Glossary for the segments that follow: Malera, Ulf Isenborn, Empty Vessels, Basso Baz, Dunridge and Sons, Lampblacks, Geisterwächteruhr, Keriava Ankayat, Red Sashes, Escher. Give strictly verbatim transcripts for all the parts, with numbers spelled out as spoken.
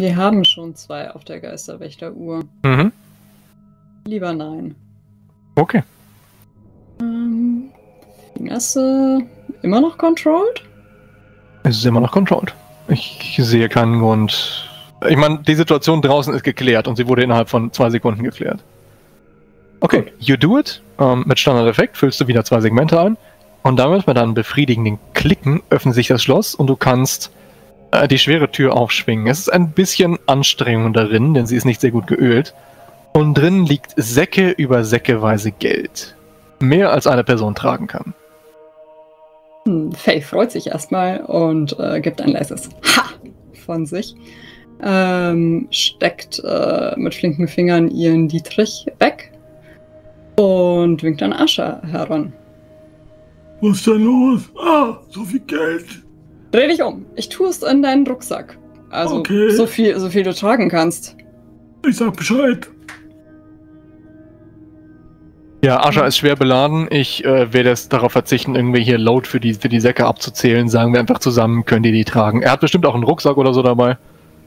Wir haben schon zwei auf der Geisterwächteruhr. Mhm. Lieber nein. Okay. Ähm, die erste immer noch controlled? Es ist immer noch controlled. Ich sehe keinen Grund. Ich meine, die Situation draußen ist geklärt und sie wurde innerhalb von zwei Sekunden geklärt. Okay, cool. You do it. Ähm, mit Standardeffekt füllst du wieder zwei Segmente ein und damit mit einem befriedigenden Klicken öffnet sich das Schloss und du kannst äh, die schwere Tür aufschwingen. Es ist ein bisschen Anstrengung darin, denn sie ist nicht sehr gut geölt. Und drin liegt Säcke über Säckeweise Geld. Mehr als eine Person tragen kann. Hm, Faye freut sich erstmal und äh, gibt ein leises Ha von sich. Ähm, steckt äh, mit flinken Fingern ihren Dietrich weg und winkt an Ascha heran. Was ist denn los? Ah, so viel Geld! Dreh dich um, ich tue es in deinen Rucksack. Also okay. so, viel, so viel du tragen kannst. Ich sag Bescheid. Ja, Ascha ist schwer beladen. Ich äh, werde jetzt darauf verzichten, irgendwie hier Load für die, für die Säcke abzuzählen. Sagen wir einfach zusammen, können die die tragen. Er hat bestimmt auch einen Rucksack oder so dabei.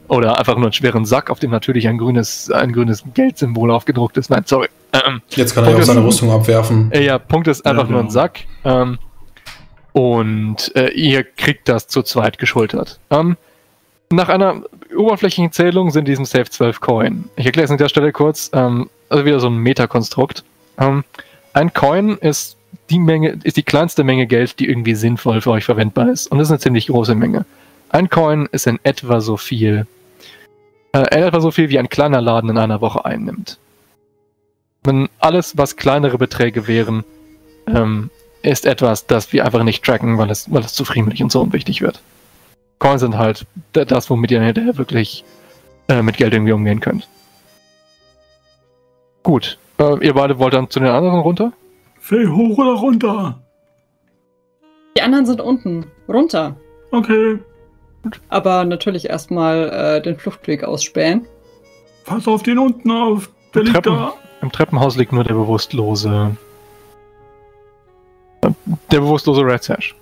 Oder einfach nur einen schweren Sack, auf dem natürlich ein grünes, ein grünes Geldsymbol aufgedruckt ist. Nein, sorry. Ähm, Jetzt kann Punkt er ja auch seine Rüstung abwerfen. Äh, ja, Punkt ist einfach ja, genau. nur ein Sack. Ähm, und äh, ihr kriegt das zu zweit geschultert. Ähm, nach einer oberflächlichen Zählung sind in diesem Safe zwölf Coin. Ich erkläre es an der Stelle kurz. Ähm, also wieder so ein Metakonstrukt. Ähm, ein Coin ist die Menge, ist die kleinste Menge Geld, die irgendwie sinnvoll für euch verwendbar ist. Und das ist eine ziemlich große Menge. Ein Coin ist in etwa so viel, äh, in etwa so viel wie ein kleiner Laden in einer Woche einnimmt. Wenn alles, was kleinere Beträge wären, ähm, ist etwas, das wir einfach nicht tracken, weil es, weil es zu friemlich und so unwichtig wird. Coins sind halt das, womit ihr hinterher wirklich äh, mit Geld irgendwie umgehen könnt. Gut, äh, ihr beide wollt dann zu den anderen runter? Faye, hoch oder runter? Die anderen sind unten, runter. Okay. Aber natürlich erstmal äh, den Fluchtweg ausspähen. Pass auf den unten auf, der Im liegt Treppen, da. Im Treppenhaus liegt nur der bewusstlose... Äh, der bewusstlose Red Sash.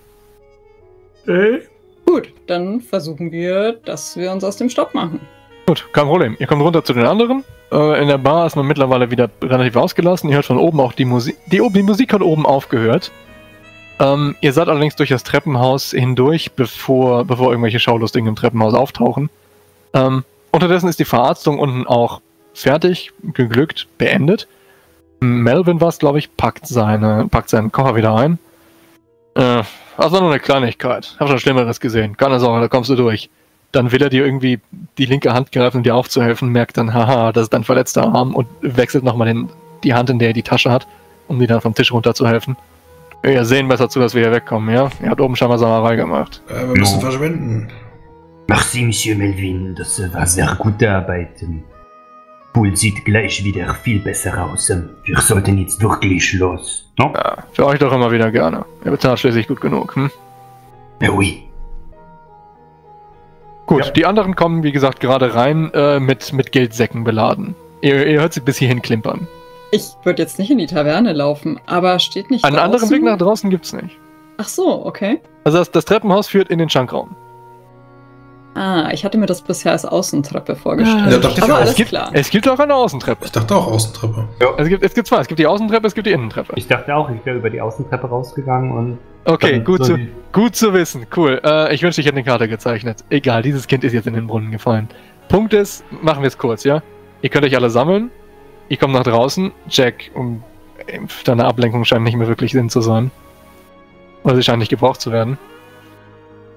Hey? Gut, dann versuchen wir, dass wir uns aus dem Staub machen. Gut, kein Problem. Ihr kommt runter zu den anderen. Äh, in der Bar ist man mittlerweile wieder relativ ausgelassen. Ihr hört von oben auch die Musik. Die, die Musik hat oben aufgehört. Um, ihr seid allerdings durch das Treppenhaus hindurch, bevor, bevor irgendwelche Schaulustigen im Treppenhaus auftauchen. Um, unterdessen ist die Verarztung unten auch fertig, geglückt, beendet. Melvin war es, glaube ich, packt, seine, packt seinen Koffer wieder ein. Äh, also nur eine Kleinigkeit. Hab schon Schlimmeres gesehen. Keine Sorge, da kommst du durch. Dann will er dir irgendwie die linke Hand greifen, um dir aufzuhelfen, merkt dann, haha, das ist dein verletzter Arm und wechselt nochmal die Hand, in der er die Tasche hat, um dir dann vom Tisch runter zu helfen. Wir sehen besser zu, dass wir hier wegkommen, ja? Ihr habt oben scheinbar Samerei gemacht. Äh, wir müssen no. verschwinden. Merci, Monsieur Melvin. Das war sehr gute Arbeit. Pool sieht gleich wieder viel besser aus. Wir sollten jetzt wirklich los. No? Ja, für euch doch immer wieder gerne. Ihr bezahlt schließlich gut genug, hm? Ja, oui. Gut, ja. Die anderen kommen, wie gesagt, gerade rein äh, mit, mit Geldsäcken beladen. Ihr, ihr hört sie bis hierhin klimpern. Ich würde jetzt nicht in die Taverne laufen, aber steht nicht Einen draußen? Anderen Blick nach draußen gibt's nicht. Ach so, okay. Also das, das Treppenhaus führt in den Schankraum. Ah, ich hatte mir das bisher als Außentreppe vorgestellt. Ja, dachte ich aber auch. Alles es, gibt, klar. es gibt auch eine Außentreppe. Ich dachte auch Außentreppe. Ja. Es, gibt, es gibt zwei, es gibt die Außentreppe, es gibt die Innentreppe. Ich dachte auch, ich wäre über die Außentreppe rausgegangen und... Okay, gut, so zu, gut zu wissen, cool. Äh, ich wünschte, ich hätte eine Karte gezeichnet. Egal, dieses Kind ist jetzt in den Brunnen gefallen. Punkt ist, machen wir es kurz, ja? Ihr könnt euch alle sammeln. Ich komme nach draußen. Jack, um deine Ablenkung scheint nicht mehr wirklich Sinn zu sein. Oder sie scheint nicht gebraucht zu werden.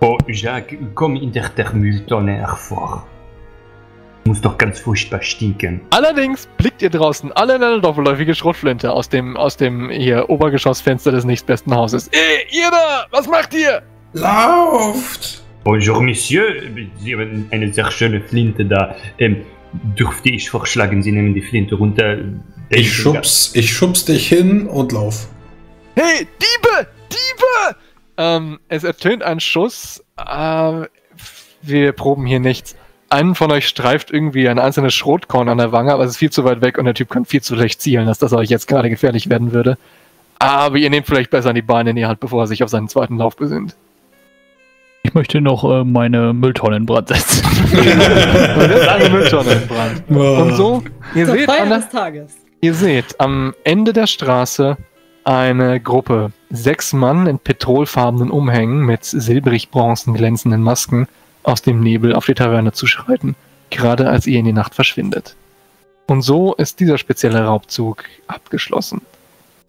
Oh, Jack, komm in der, der Mülltonne hervor. Muss doch ganz furchtbar stinken. Allerdings blickt ihr draußen alle in eine doppelläufige Schrotflinte aus dem, aus dem hier Obergeschossfenster des nächstbesten Hauses. Ey, ihr da! Was macht ihr? Lauft! Bonjour, Monsieur. Sie haben eine sehr schöne Flinte da. Ähm, Dürfte ich vorschlagen, sie nehmen die Flinte runter. Ich schubs, ich schubs dich hin und lauf. Hey, Diebe! Diebe! Ähm, es ertönt ein Schuss. Äh, wir proben hier nichts. Einen von euch streift irgendwie ein einzelnes Schrotkorn an der Wange, aber es ist viel zu weit weg und der Typ kann viel zu schlecht zielen, dass das euch jetzt gerade gefährlich werden würde. Aber ihr nehmt vielleicht besser an die Beine in die Hand, bevor er sich auf seinen zweiten Lauf besinnt. Ich möchte noch äh, meine Mülltonne in Brand setzen. Eine Mülltonne in Brand. Und so, ihr seht, an der, des Tages. ihr seht am Ende der Straße eine Gruppe. Sechs Mann in petrolfarbenen Umhängen mit silbrig-bronzen glänzenden Masken aus dem Nebel auf die Taverne zu schreiten, gerade als ihr in die Nacht verschwindet. Und so ist dieser spezielle Raubzug abgeschlossen.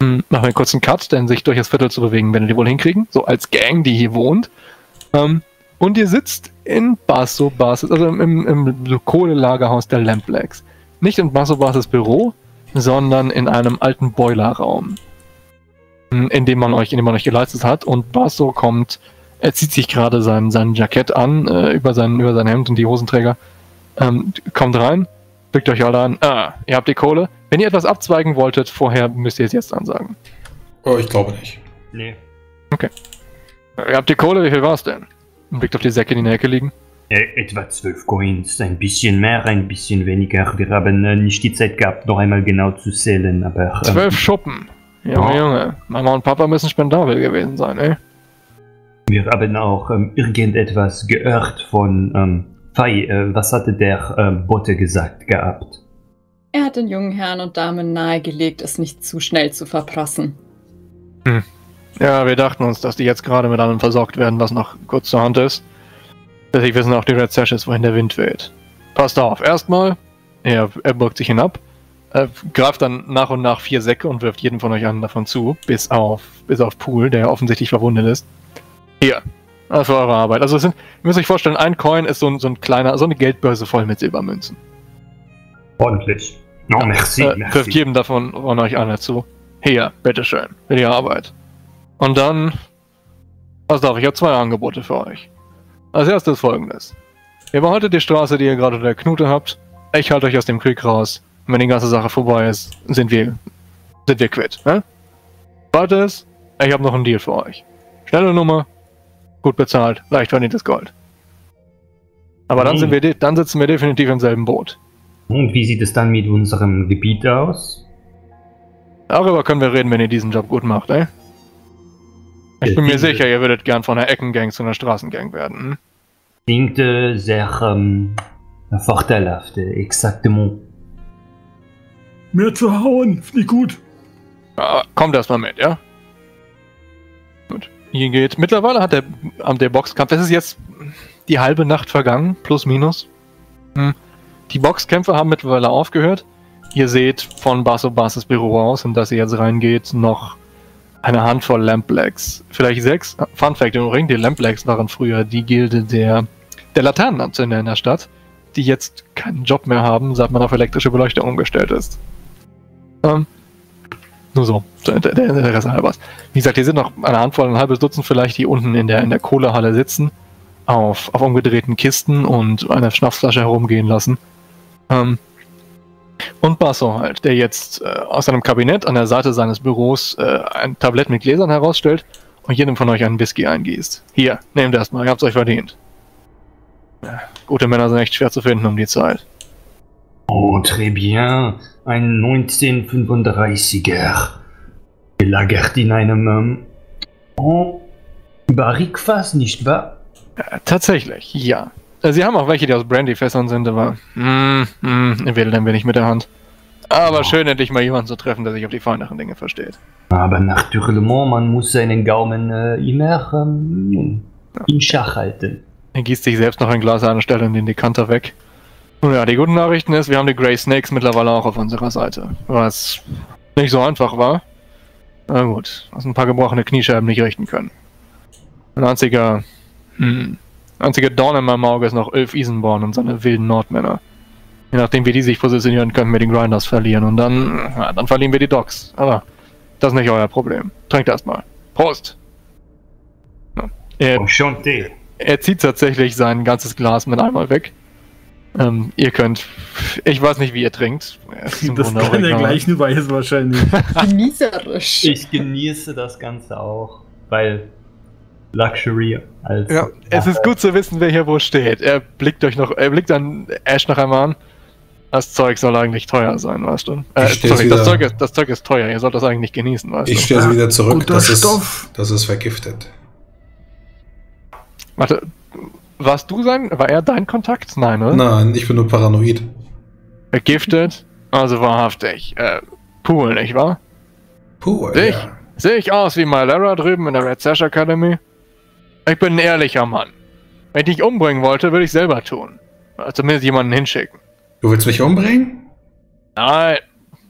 Machen wir einen kurzen Cut, denn sich durch das Viertel zu bewegen, werden die wohl hinkriegen, so als Gang, die hier wohnt. Um, und ihr sitzt in Basso Baz, also im, im Kohlelagerhaus der Lampblacks. Nicht in Basso Baz' Büro, sondern in einem alten Boilerraum, in dem man euch, in dem man euch geleistet hat. Und Basso kommt, er zieht sich gerade sein, sein Jackett an, äh, über, sein, über sein Hemd und die Hosenträger, ähm, kommt rein, blickt euch alle an, ah, ihr habt die Kohle. Wenn ihr etwas abzweigen wolltet, vorher müsst ihr es jetzt ansagen. Oh, ich glaube nicht. Nee. Okay. Ihr habt die Kohle, wie viel war's denn? Und blickt auf die Säcke, die in der Ecke liegen. Äh, etwa zwölf Coins, ein bisschen mehr, ein bisschen weniger. Wir haben äh, nicht die Zeit gehabt, noch einmal genau zu zählen, aber... Zwölf ähm, Schuppen. Junge, oh. Junge. Mama und Papa müssen spendabel gewesen sein, ey. Wir haben auch ähm, irgendetwas gehört von... Ähm, Fei, äh, was hatte der äh, Bote gesagt gehabt? Er hat den jungen Herren und Damen nahegelegt, es nicht zu schnell zu verprassen. Hm. Ja, wir dachten uns, dass die jetzt gerade mit allem versorgt werden, was noch kurz zur Hand ist. Deswegen wissen auch die Red Sashes, wohin der Wind weht. Passt auf, erstmal, er, er birgt sich hinab, äh, greift dann nach und nach vier Säcke und wirft jeden von euch einen davon zu, bis auf, bis auf Pool, der ja offensichtlich verwundet ist. Hier, also für eure Arbeit. Also es sind, ihr müsst euch vorstellen, ein Coin ist so ein, so ein kleiner, so eine Geldbörse voll mit Silbermünzen. Ordentlich. No, ja, merci, äh, merci. Wirft jedem davon von euch einer zu. Hier, bitteschön, für die Arbeit. Und dann, pass auf, ich habe zwei Angebote für euch. Als erstes folgendes. Ihr behaltet die Straße, die ihr gerade unter der Knute habt. Ich halte euch aus dem Krieg raus. Und wenn die ganze Sache vorbei ist, sind wir, sind wir quitt. Ne? Zweites, ich habe noch einen Deal für euch. Schnelle Nummer, gut bezahlt, leicht verdientes Gold. Aber dann, sind wir dann sitzen wir definitiv im selben Boot. Und wie sieht es dann mit unserem Gebiet aus? Darüber können wir reden, wenn ihr diesen Job gut macht, ne? Ich bin mir sicher, ihr würdet gern von einer Eckengang zu einer Straßengang werden. Klingt äh, sehr ähm, vorteilhaft, exactement. Mir zu hauen, nicht gut. Ah, kommt erstmal mit, ja? Gut, hier geht. Mittlerweile hat der, der Boxkampf, es ist jetzt die halbe Nacht vergangen, plus minus. Hm. Die Boxkämpfe haben mittlerweile aufgehört. Ihr seht von Basso Baz' Büro aus, in das ihr jetzt reingeht, noch eine Handvoll Lampblacks. Vielleicht sechs. Fun Fact im Ring, die Lampblacks waren früher die Gilde der, der Laternenanzünder in der Stadt, die jetzt keinen Job mehr haben, seit man auf elektrische Beleuchtung umgestellt ist. Ähm, nur so, der, der, der Interesse halber. Wie gesagt, hier sind noch eine Handvoll, ein halbes Dutzend vielleicht, die unten in der, in der Kohlehalle sitzen, auf, auf umgedrehten Kisten und eine Schnapsflasche herumgehen lassen. Ähm, Und Basso halt, der jetzt äh, aus seinem Kabinett an der Seite seines Büros äh, ein Tablett mit Gläsern herausstellt und jedem von euch einen Whisky eingießt. Hier, nehmt das mal, ihr habt's euch verdient. Ja, gute Männer sind echt schwer zu finden um die Zeit. Oh, très bien. Ein neunzehnhundertfünfunddreißiger. Gelagert in einem, ähm, oh, Barrique fast, nicht wahr? Äh, tatsächlich, ja. Sie haben auch welche, die aus Brandyfässern sind, aber mm, mm, wedelt ein wenig mit der Hand. Aber oh, schön, endlich mal jemanden zu treffen, der sich auf die feineren Dinge versteht. Aber natürlich, man muss seinen Gaumen äh, immer ähm, in Schach halten. Er gießt sich selbst noch ein Glas an und stellt dann den Dekanter weg. Nun ja, die guten Nachrichten ist, wir haben die Grey Snakes mittlerweile auch auf unserer Seite. Was nicht so einfach war. Na gut, was ein paar gebrochene Kniescheiben nicht richten können. Ein einziger... Hm, einzige Dorn in meinem Auge ist noch Ulf Isenborn und seine wilden Nordmänner. Je nachdem, wie die sich positionieren, könnten wir den Grinders verlieren und dann, ja, dann verlieren wir die Docks. Aber das ist nicht euer Problem. Trinkt erstmal. Prost! Ja. Er, er zieht tatsächlich sein ganzes Glas mit einmal weg. Ähm, ihr könnt... Ich weiß nicht, wie ihr trinkt. Das kann der gleichen Weise wahrscheinlich. Genießerisch. Ich genieße das Ganze auch, weil... Luxury als. Ja, es ist gut zu wissen, wer hier wo steht. Er blickt euch noch, er blickt dann Ash noch einmal an. Das Zeug soll eigentlich teuer sein, weißt du? Äh, sorry, das Zeug, ist, das Zeug ist teuer, ihr sollt das eigentlich genießen, weißt du? Ich stelle es wieder zurück, das ist, das ist vergiftet. Warte, warst du sein? War er dein Kontakt? Nein, oder? Nein, ich bin nur paranoid. Vergiftet? Also wahrhaftig. Äh, Pool, nicht wahr? Pool, Sehe ich, ja. seh ich aus wie Malera drüben in der Red Sash Academy? Ich bin ein ehrlicher Mann. Wenn ich dich umbringen wollte, würde ich selber tun. Zumindest jemanden hinschicken. Du willst mich umbringen? Nein.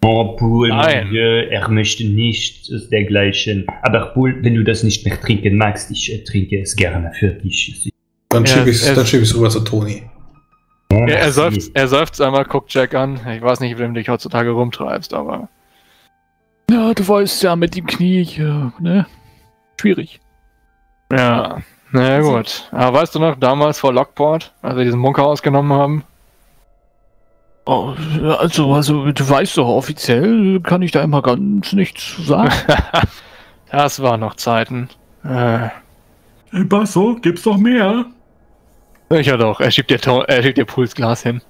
Oh, Pool, Nein. er möchte nichts dergleichen. Aber Pool, wenn du das nicht mehr trinken magst, ich äh, trinke es gerne für dich. Dann schiebe ich es rüber zu Toni. Ja, er seufzt er seufzt einmal, guckt Jack an. Ich weiß nicht, wem du dich heutzutage rumtreibst, aber... Ja, du weißt ja, mit dem Knie, ja, ne? Schwierig. Ja, na gut. Aber weißt du noch, damals vor Lockport, als wir diesen Bunker ausgenommen haben? Oh, also, also, du weißt doch, offiziell kann ich da immer ganz nichts zu sagen. Das waren noch Zeiten. Äh... Hey Basso, gibt's doch mehr? Sicher doch, er schiebt dir, er schiebt dir Pulsglas hin.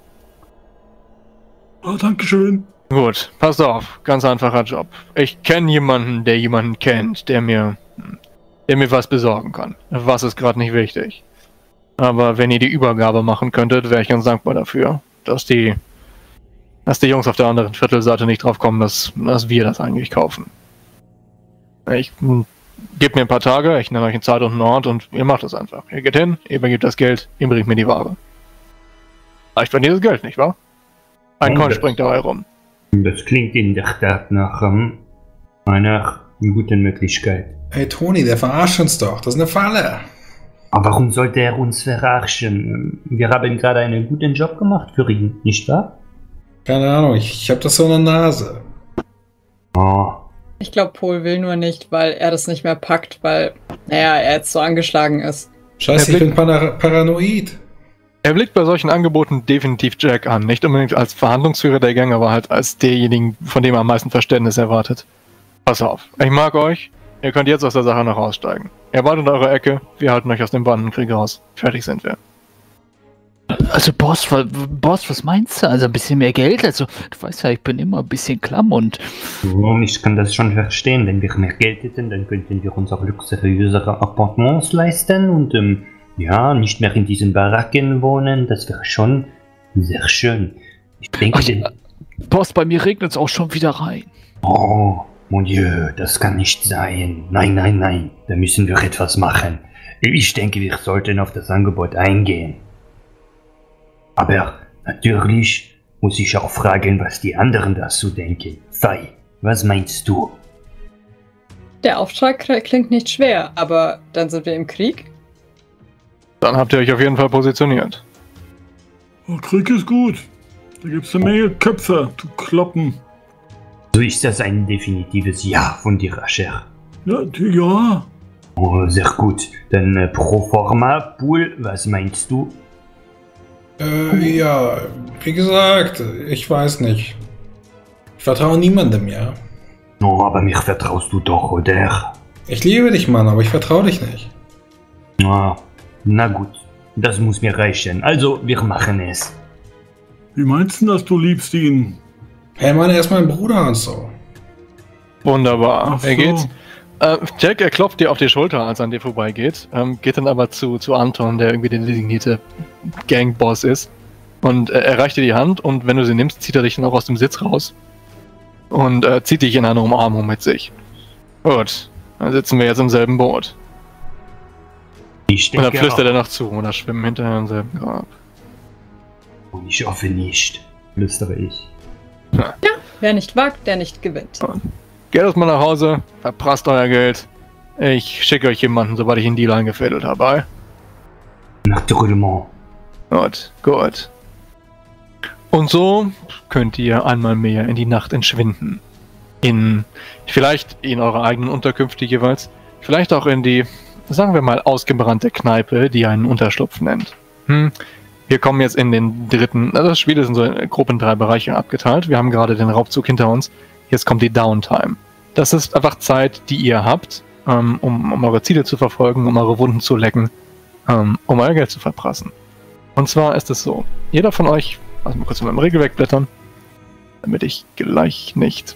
Oh, dankeschön. Gut, pass auf, ganz einfacher Job. Ich kenne jemanden, der jemanden kennt, der mir, der mir was besorgen kann. Was ist gerade nicht wichtig. Aber wenn ihr die Übergabe machen könntet, wäre ich ganz dankbar dafür, dass die, dass die Jungs auf der anderen Viertelseite nicht drauf kommen, dass, dass wir das eigentlich kaufen. Ich... Gebt mir ein paar Tage, ich nenne euch eine Zeit und einen Ort und ihr macht das einfach. Ihr geht hin, ihr übergebt das Geld, ihr bringt mir die Ware. Reicht von dieses Geld, nicht wahr? Ein Korn springt dabei rum. Das klingt in der Tat nach um, einer guten Möglichkeit. Hey Toni, der verarscht uns doch, das ist eine Falle. Aber warum sollte er uns verarschen? Wir haben gerade einen guten Job gemacht für ihn, nicht wahr? Keine Ahnung, ich, ich habe das so in der Nase. Oh. Ich glaube, Pohl will nur nicht, weil er das nicht mehr packt, weil, naja, er jetzt so angeschlagen ist. Scheiße, ich bin paranoid. Er blickt bei solchen Angeboten definitiv Jack an. Nicht unbedingt als Verhandlungsführer der Gang, aber halt als derjenigen, von dem er am meisten Verständnis erwartet. Pass auf, ich mag euch. Ihr könnt jetzt aus der Sache noch aussteigen. Ihr wartet eure Ecke, wir halten euch aus dem Bandenkrieg raus. Fertig sind wir. Also Boss, Boss, was meinst du? Also ein bisschen mehr Geld? Also du weißt ja, ich bin immer ein bisschen klamm und... Oh, ich kann das schon verstehen. Wenn wir mehr Geld hätten, dann könnten wir uns auch luxuriösere Appartements leisten und ähm, ja, nicht mehr in diesen Baracken wohnen. Das wäre schon sehr schön. Ich denke... Ach, denn... Boss, bei mir regnet es auch schon wieder rein. Oh, mon Dieu, das kann nicht sein. Nein, nein, nein, da müssen wir etwas machen. Ich denke, wir sollten auf das Angebot eingehen. Aber natürlich muss ich auch fragen, was die anderen dazu denken. Sei, was meinst du? Der Auftrag klingt nicht schwer, aber dann sind wir im Krieg? Dann habt ihr euch auf jeden Fall positioniert. Oh, Krieg ist gut. Da gibt's eine Menge Köpfe, du Kloppen. So ist das ein definitives Ja von dir, Asher. Ja, ja. Oh, sehr gut. Dann äh, pro forma, Pool, was meinst du? Äh, ja, wie gesagt, ich weiß nicht. Ich vertraue niemandem, ja. Oh, aber mich vertraust du doch, oder? Ich liebe dich, Mann, aber ich vertraue dich nicht. Ah, na gut, das muss mir reichen. Also, wir machen es. Wie meinst du, dass du liebst ihn? Hey, Mann, er ist mein Bruder und so. Wunderbar, so. Er geht. Äh, Jack, er klopft dir auf die Schulter, als er an dir vorbeigeht, ähm, geht dann aber zu, zu Anton, der irgendwie der designierte Gangboss ist, und äh, er reicht dir die Hand, und wenn du sie nimmst, zieht er dich dann auch aus dem Sitz raus und äh, zieht dich in eine Umarmung mit sich. Gut, dann sitzen wir jetzt im selben Boot. Ich denke, und dann flüstert er noch zu, oder schwimmen hinterher im selben Grab. Und ich hoffe nicht, flüstere ich. Ja, ja, wer nicht wagt, der nicht gewinnt. Und geht erstmal nach Hause, verprasst euer Geld. Ich schicke euch jemanden, sobald ich einen Deal eingefädelt habe. Naturellement. Gut, gut. Und so könnt ihr einmal mehr in die Nacht entschwinden. In, vielleicht in eure eigenen Unterkünfte jeweils. Vielleicht auch in die, sagen wir mal, ausgebrannte Kneipe, die einen Unterschlupf nennt. Hm. Wir kommen jetzt in den dritten, also das Spiel ist in so grob in drei Bereiche abgeteilt. Wir haben gerade den Raubzug hinter uns. Jetzt kommt die Downtime. Das ist einfach Zeit, die ihr habt, ähm, um, um eure Ziele zu verfolgen, um eure Wunden zu lecken, ähm, um euer Geld zu verprassen. Und zwar ist es so, jeder von euch, also mal kurz in meinem Regelwerk blättern, damit ich gleich nicht...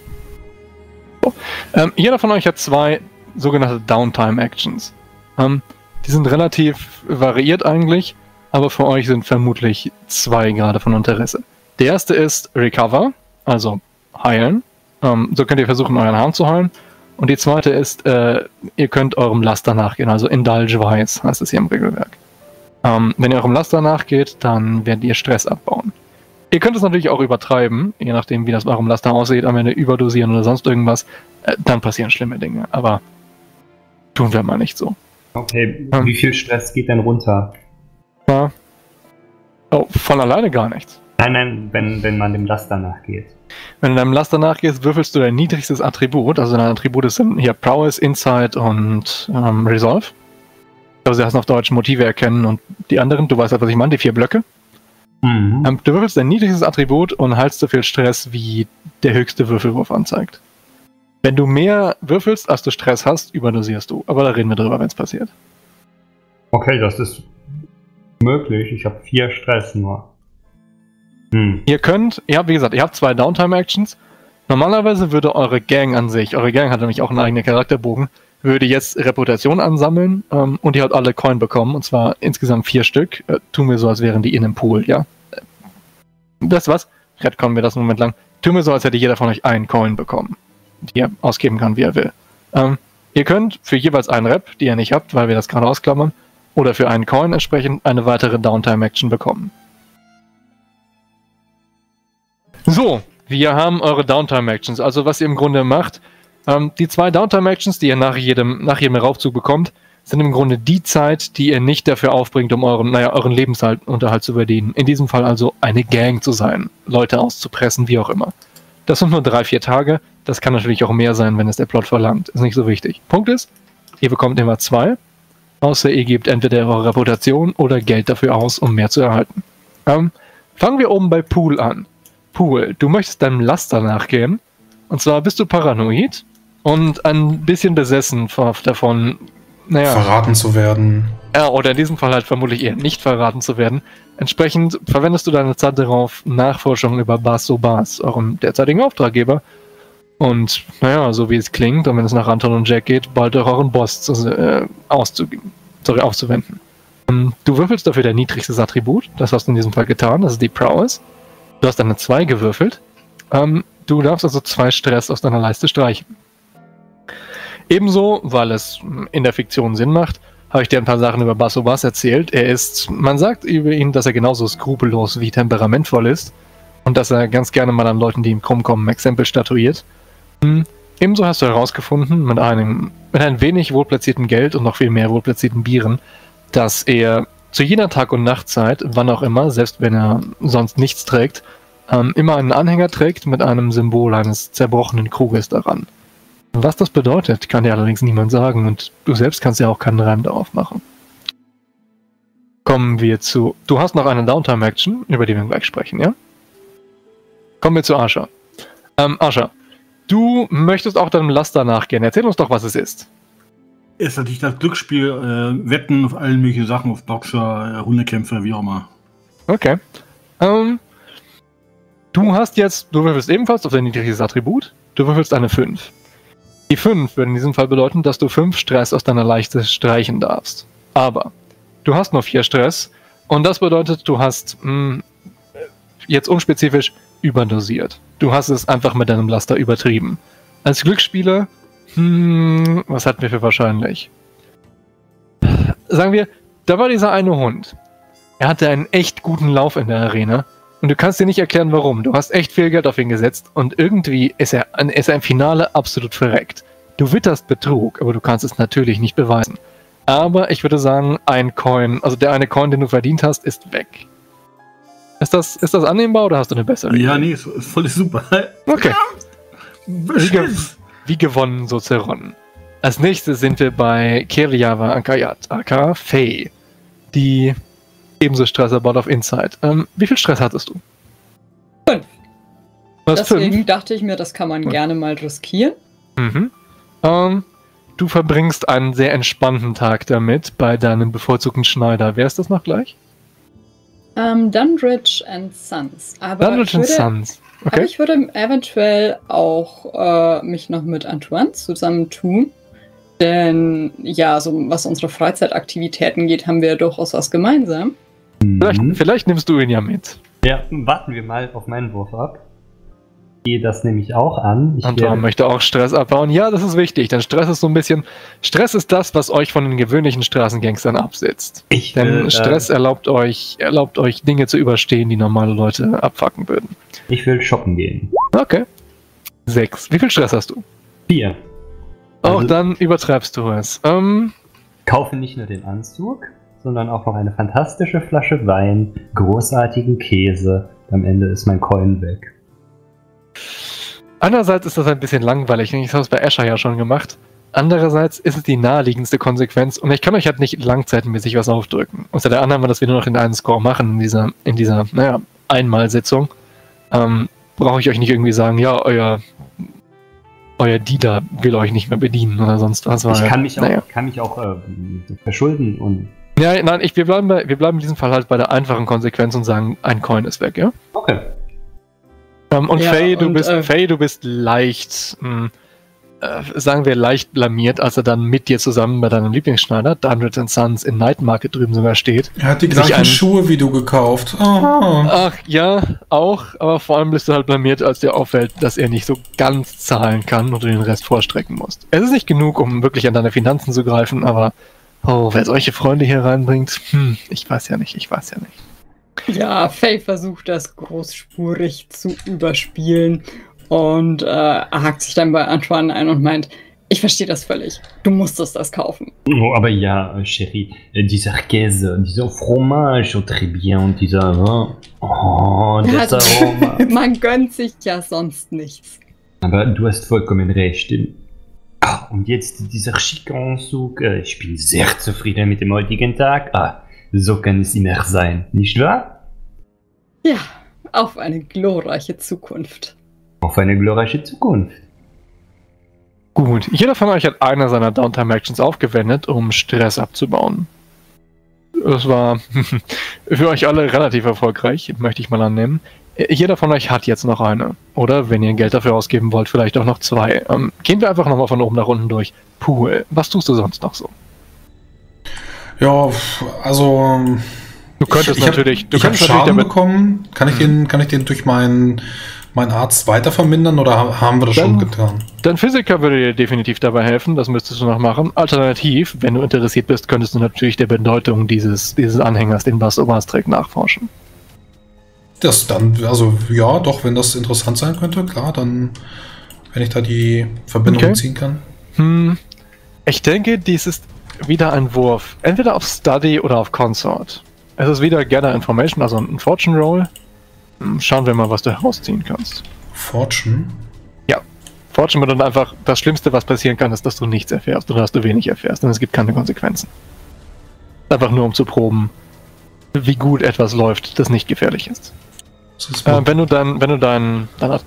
So. Ähm, jeder von euch hat zwei sogenannte Downtime-Actions. Ähm, Die sind relativ variiert eigentlich, aber für euch sind vermutlich zwei gerade von Interesse. Der erste ist Recover, also heilen. Ähm, so könnt ihr versuchen, euren Harm zu heilen. Und die zweite ist, äh, ihr könnt eurem Laster nachgehen, also Indulge Wise heißt es hier im Regelwerk. Ähm, wenn ihr eurem Laster nachgeht, dann werdet ihr Stress abbauen. Ihr könnt es natürlich auch übertreiben, je nachdem wie das bei eurem Laster aussieht, am Ende überdosieren oder sonst irgendwas, äh, dann passieren schlimme Dinge, aber tun wir mal nicht so. Okay, ähm, wie viel Stress geht denn runter? Ja. Oh, von alleine gar nichts. Nein, nein, wenn, wenn man dem Laster nachgeht. Wenn du deinem Laster nachgehst, würfelst du dein niedrigstes Attribut, also deine Attribute sind hier Prowess, Insight und ähm, Resolve. Ich glaube, sie heißen auf Deutsch Motive erkennen und die anderen, du weißt halt, was ich meine, die vier Blöcke. Mhm. Ähm, du würfelst dein niedrigstes Attribut und haltst so viel Stress, wie der höchste Würfelwurf anzeigt. Wenn du mehr würfelst, als du Stress hast, überdosierst du. Aber da reden wir drüber, wenn es passiert. Okay, das ist möglich. Ich habe vier Stress nur. Hm. Ihr könnt, ihr habt, wie gesagt, ihr habt zwei Downtime-Actions. Normalerweise würde eure Gang an sich, eure Gang hat nämlich auch einen eigenen Charakterbogen, würde jetzt Reputation ansammeln ähm, und ihr habt alle Coin bekommen, und zwar insgesamt vier Stück. Äh, tun wir so, als wären die in einem Pool, ja? Das was? Retconnen wir das einen Moment lang. Tun wir so, als hätte jeder von euch einen Coin bekommen, die er ausgeben kann, wie er will. Ähm, ihr könnt für jeweils einen Rep, die ihr nicht habt, weil wir das gerade ausklammern, oder für einen Coin entsprechend eine weitere Downtime-Action bekommen. So, wir haben eure Downtime-Actions, also was ihr im Grunde macht. Ähm, die zwei Downtime-Actions, die ihr nach jedem, nach jedem Raufzug bekommt, sind im Grunde die Zeit, die ihr nicht dafür aufbringt, um euren, naja, euren Lebensunterhalt zu verdienen. In diesem Fall also eine Gang zu sein, Leute auszupressen, wie auch immer. Das sind nur drei, vier Tage, das kann natürlich auch mehr sein, wenn es der Plot verlangt, ist nicht so wichtig. Punkt ist, ihr bekommt immer zwei, außer ihr gebt entweder eure Reputation oder Geld dafür aus, um mehr zu erhalten. Ähm, fangen wir oben bei Pool an. Pool, du möchtest deinem Laster nachgehen. Und zwar bist du paranoid und ein bisschen besessen davon, naja, verraten zu werden. Ja, oder in diesem Fall halt vermutlich eher nicht verraten zu werden. Entsprechend verwendest du deine Zeit darauf, Nachforschungen über Basso Baz, eurem derzeitigen Auftraggeber. Und, naja, so wie es klingt, und wenn es nach Anton und Jack geht, bald auch euren Boss zu, äh, auszugeben, sorry, aufzuwenden. Und du würfelst dafür dein niedrigstes Attribut, das hast du in diesem Fall getan, das ist die Prowess. Du hast eine zwei gewürfelt. Ähm, du darfst also zwei Stress aus deiner Leiste streichen. Ebenso, weil es in der Fiktion Sinn macht, habe ich dir ein paar Sachen über Basso Baz erzählt. Er ist, man sagt über ihn, dass er genauso skrupellos wie temperamentvoll ist und dass er ganz gerne mal an Leuten, die ihm krumm kommen, Exempel statuiert. Ähm, ebenso hast du herausgefunden, mit einem, mit ein wenig wohlplatzierten Geld und noch viel mehr wohlplatzierten Bieren, dass er zu jeder Tag- und Nachtzeit, wann auch immer, selbst wenn er sonst nichts trägt, ähm, immer einen Anhänger trägt mit einem Symbol eines zerbrochenen Kruges daran. Was das bedeutet, kann dir allerdings niemand sagen, und du selbst kannst ja auch keinen Reim darauf machen. Kommen wir zu... Du hast noch eine Downtime-Action, über die wir gleich sprechen, ja? Kommen wir zu Asha. Ähm, Asha, du möchtest auch deinem Laster nachgehen. Erzähl uns doch, was es ist. Ist natürlich das Glücksspiel, äh, Wetten auf alle möglichen Sachen, auf Boxer, äh, Hundekämpfe, wie auch immer. Okay. Ähm, du hast jetzt, du würfelst ebenfalls auf dein niedriges Attribut, du würfelst eine fünf. Die fünf würde in diesem Fall bedeuten, dass du fünf Stress aus deiner Leiste streichen darfst. Aber du hast nur vier Stress, und das bedeutet, du hast mh, jetzt unspezifisch überdosiert. Du hast es einfach mit deinem Laster übertrieben. Als Glücksspieler... Hm, was hatten wir für wahrscheinlich? Sagen wir, da war dieser eine Hund. Er hatte einen echt guten Lauf in der Arena. Und du kannst dir nicht erklären, warum. Du hast echt viel Geld auf ihn gesetzt. Und irgendwie ist er, ist er im Finale absolut verreckt. Du witterst Betrug, aber du kannst es natürlich nicht beweisen. Aber ich würde sagen, ein Coin, also der eine Coin, den du verdient hast, ist weg. Ist das, ist das annehmbar oder hast du eine bessere? Ja, nee, ist voll super. Okay. Ja, wie gewonnen, so zerronnen. Als nächstes sind wir bei Keriava Ankayat, aka Faye, die ebenso Stress erbaut auf Inside. Ähm, wie viel Stress hattest du? Fünf. Was, Deswegen fünf? Dachte ich mir, das kann man ja gerne mal riskieren. Mhm. Ähm, du verbringst einen sehr entspannten Tag damit bei deinem bevorzugten Schneider. Wer ist das noch gleich? Ähm, Dunridge and Sons. Aber Dunridge and Sons. Okay. Aber ich würde eventuell auch äh, mich noch mit Antoine zusammentun Denn ja, so was unsere Freizeitaktivitäten geht, haben wir durchaus was gemeinsam. Vielleicht, vielleicht nimmst du ihn ja mit. Ja, warten wir mal auf meinen Wurf ab. Ich gehe das nämlich auch an. Ich Anton möchte auch Stress abbauen. Ja, das ist wichtig, denn Stress ist so ein bisschen... Stress ist das, was euch von den gewöhnlichen Straßengangstern absetzt. Ich denn will, Stress äh, erlaubt, euch, erlaubt euch Dinge zu überstehen, die normale Leute abfacken würden. Ich will shoppen gehen. Okay. Sechs. Wie viel Stress hast du? Vier. Auch also, dann übertreibst du es. Ähm, kaufe nicht nur den Anzug, sondern auch noch eine fantastische Flasche Wein, großartigen Käse. Am Ende ist mein Coin weg. Andererseits ist das ein bisschen langweilig, ich habe es bei Escher ja schon gemacht. Andererseits ist es die naheliegendste Konsequenz und ich kann euch halt nicht langzeitmäßig was aufdrücken. Unter der anderen, dass wir nur noch in einen Score machen in dieser, in dieser naja, Einmalsitzung, ähm, brauche ich euch nicht irgendwie sagen, ja, euer... Euer Dieter will euch nicht mehr bedienen oder sonst was. Ich kann mich auch, naja. kann mich auch äh, verschulden und... Ja, nein, ich, wir, bleiben bei, wir bleiben in diesem Fall halt bei der einfachen Konsequenz und sagen, ein Coin ist weg, ja? Okay. Ähm, und ja, Faye, du und, bist, äh, Faye, du bist leicht, mh, äh, sagen wir leicht blamiert, als er dann mit dir zusammen bei deinem Lieblingsschneider, Dungeons and Sons, in Night Market drüben sogar steht. Er hat die gleichen einen... Schuhe wie du gekauft. Oh. Ach ja, auch, aber vor allem bist du halt blamiert, als dir auffällt, dass er nicht so ganz zahlen kann und du den Rest vorstrecken musst. Es ist nicht genug, um wirklich an deine Finanzen zu greifen, aber oh, wer solche Freunde hier reinbringt, hm, ich weiß ja nicht, ich weiß ja nicht. Ja, Faye versucht das großspurig zu überspielen und äh, hakt sich dann bei Antoine ein und meint, ich verstehe das völlig, du musstest das kaufen. Oh, aber ja, Chérie, dieser Käse, dieser Fromage au Trébien und dieser... Oh, das Aroma. Man gönnt sich ja sonst nichts. Aber du hast vollkommen recht. Ah, und jetzt dieser schicke Anzug, ich bin sehr zufrieden mit dem heutigen Tag. Ah. So kann es immer sein, nicht wahr? Ja, auf eine glorreiche Zukunft. Auf eine glorreiche Zukunft. Gut, jeder von euch hat einer seiner Downtime-Actions aufgewendet, um Stress abzubauen. Das war für euch alle relativ erfolgreich, möchte ich mal annehmen. Jeder von euch hat jetzt noch eine. Oder, wenn ihr Geld dafür ausgeben wollt, vielleicht auch noch zwei. Ähm, gehen wir einfach nochmal von oben nach unten durch. Pool, was tust du sonst noch so? Ja, also du könntest ich, ich natürlich, hab, du ich könntest Schaden natürlich damit bekommen. Kann ich den, kann ich den durch meinen, meinen Arzt weiter vermindern oder haben wir das dann schon getan? Dein Physiker würde dir definitiv dabei helfen. Das müsstest du noch machen. Alternativ, wenn du interessiert bist, könntest du natürlich der Bedeutung dieses, dieses Anhängers, den Basso Baz trägt, nachforschen. Das dann, also ja, doch, wenn das interessant sein könnte, klar, dann, wenn ich da die Verbindung okay. ziehen kann. Hm, ich denke, dies ist wieder ein Wurf. Entweder auf Study oder auf Consort. Es ist wieder Gather Information, also ein Fortune Roll. Schauen wir mal, was du herausziehen kannst. Fortune? Ja. Fortune bedeutet einfach, das Schlimmste, was passieren kann, ist, dass du nichts erfährst oder dass du wenig erfährst. Denn es gibt keine Konsequenzen. Einfach nur, um zu proben, wie gut etwas läuft, das nicht gefährlich ist. Das ist äh, wenn du, dein, wenn du dein, dein,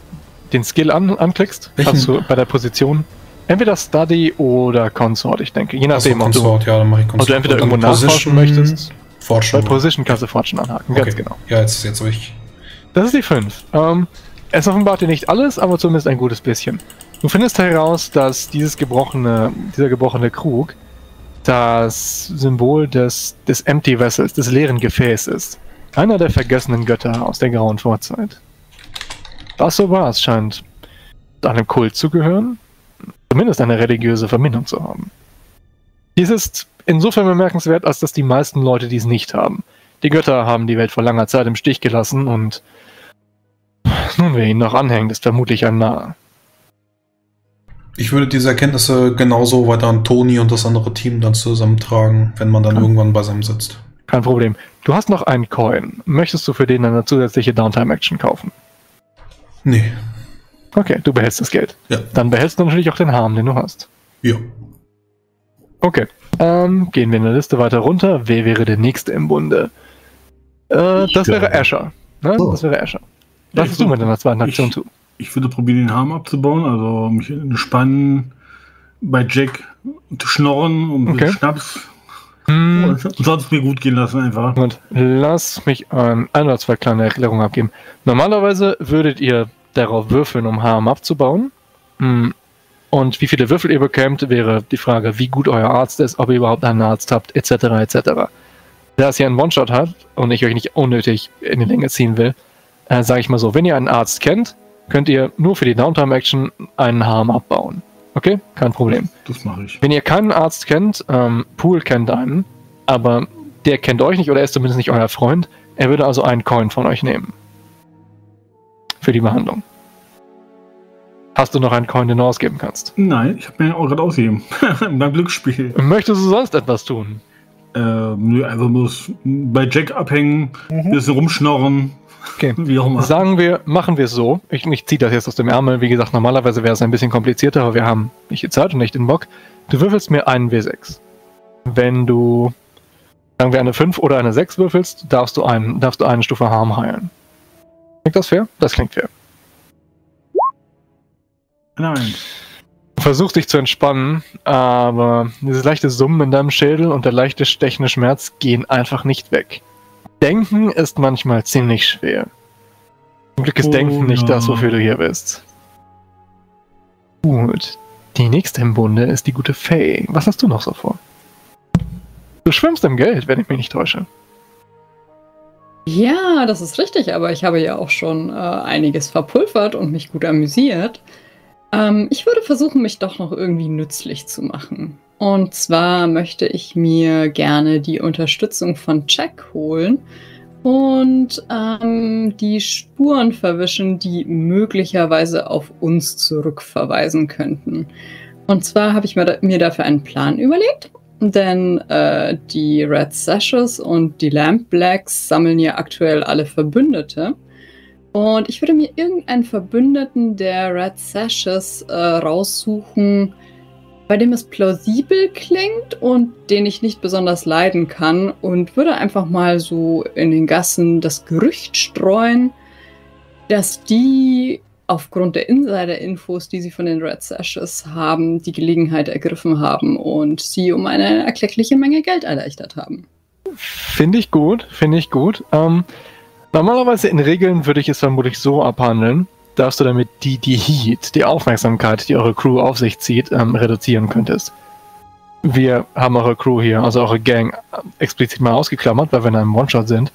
den Skill an, anklickst, hast du bei der Position... Entweder Study oder Consort, ich denke. Je nachdem, also Consort, ob, du, ja, dann mache ich Consort. Ob du entweder irgendwo Position, nachforschen möchtest. Fortune. Bei Position kannst du Fortune anhaken, okay. Ganz genau. Ja, jetzt, jetzt habe ich... Das ist die fünf. Ähm, es offenbart dir nicht alles, aber zumindest ein gutes bisschen. Du findest heraus, dass dieses gebrochene, dieser gebrochene Krug das Symbol des, des Empty Vessels, des leeren Gefäßes ist. Einer der vergessenen Götter aus der grauen Vorzeit. Basso Baz scheint einem Kult zu gehören. Zumindest eine religiöse Verbindung zu haben. Dies ist insofern bemerkenswert, als dass die meisten Leute dies nicht haben. Die Götter haben die Welt vor langer Zeit im Stich gelassen und nun, wer ihnen noch anhängt, ist vermutlich ein Narr. Ich würde diese Erkenntnisse genauso weiter an Toni und das andere Team dann zusammentragen, wenn man dann Kein irgendwann beisammen sitzt. Kein Problem. Du hast noch einen Coin. Möchtest du für den eine zusätzliche Downtime-Action kaufen? Nee. Okay, du behältst das Geld. Ja. Dann behältst du natürlich auch den Harm, den du hast. Ja. Okay, ähm, gehen wir in der Liste weiter runter. Wer wäre der Nächste im Bunde? Äh, das wäre Escher. Ne? Oh. Das wäre Escher. Was würdest du mit deiner zweiten Aktion tun? Ich würde probieren, den Harm abzubauen, also mich entspannen, bei Jack zu schnorren und okay. mit Schnaps. Hm. Und sonst mir gut gehen lassen einfach. Und lass mich ein, ein oder zwei kleine Erklärungen abgeben. Normalerweise würdet ihr darauf würfeln, um Harm abzubauen. Und wie viele Würfel ihr bekämt, wäre die Frage, wie gut euer Arzt ist, ob ihr überhaupt einen Arzt habt, et cetera et cetera. Da es hier einen One-Shot hat und ich euch nicht unnötig in die Länge ziehen will, äh, sage ich mal so, wenn ihr einen Arzt kennt, könnt ihr nur für die Downtime-Action einen Harm abbauen. Okay? Kein Problem. Das mache ich. Wenn ihr keinen Arzt kennt, ähm, Pool kennt einen, aber der kennt euch nicht oder er ist zumindest nicht euer Freund, er würde also einen Coin von euch nehmen. Für die Behandlung. Hast du noch einen Coin, den du ausgeben kannst? Nein, ich habe mir auch gerade ausgegeben. Beim Glücksspiel. Möchtest du sonst etwas tun? Ähm, einfach bloß bei Jack abhängen, ein mhm. bisschen rumschnorren. Okay. Wie auch immer. Sagen wir, machen wir es so. Ich, ich ziehe das jetzt aus dem Ärmel. Wie gesagt, normalerweise wäre es ein bisschen komplizierter, aber wir haben nicht die Zeit und nicht den Bock. Du würfelst mir einen W sechs. Wenn du, sagen wir, eine fünf oder eine sechs würfelst, darfst du, einen, darfst du eine Stufe Harm heilen. Klingt das fair? Das klingt fair. Nein. Versuch dich zu entspannen, aber dieses leichte Summen in deinem Schädel und der leichte stechende Schmerz gehen einfach nicht weg. Denken ist manchmal ziemlich schwer. Zum Glück ist oh, Denken nicht ja. das, wofür du hier bist. Gut. Die nächste im Bunde ist die gute Faye. Was hast du noch so vor? Du schwimmst im Geld, wenn ich mich nicht täusche. Ja, das ist richtig, aber ich habe ja auch schon äh, einiges verpulvert und mich gut amüsiert. Ähm, ich würde versuchen, mich doch noch irgendwie nützlich zu machen. Und zwar möchte ich mir gerne die Unterstützung von Jack holen und ähm, die Spuren verwischen, die möglicherweise auf uns zurückverweisen könnten. Und zwar habe ich mir, da, mir dafür einen Plan überlegt. Denn äh, die Red Sashes und die Lampblacks sammeln ja aktuell alle Verbündete. Und ich würde mir irgendeinen Verbündeten der Red Sashes äh, raussuchen, bei dem es plausibel klingt und den ich nicht besonders leiden kann. Und würde einfach mal so in den Gassen das Gerücht streuen, dass die aufgrund der Insider-Infos, die sie von den Red Sashes haben, die Gelegenheit ergriffen haben und sie um eine erkleckliche Menge Geld erleichtert haben. Finde ich gut, finde ich gut. Ähm, normalerweise in Regeln würde ich es vermutlich so abhandeln, dass du damit die, die Heat, die Aufmerksamkeit, die eure Crew auf sich zieht, ähm, reduzieren könntest. Wir haben eure Crew hier, also eure Gang, explizit mal ausgeklammert, weil wir in einem One-Shot sind.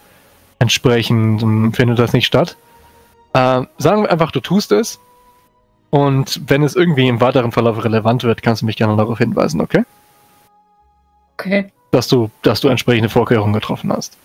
Entsprechend ähm, findet das nicht statt. Uh, sagen wir einfach, du tust es und wenn es irgendwie im weiteren Verlauf relevant wird, kannst du mich gerne darauf hinweisen, okay? Okay. Dass du, dass du entsprechende Vorkehrungen getroffen hast.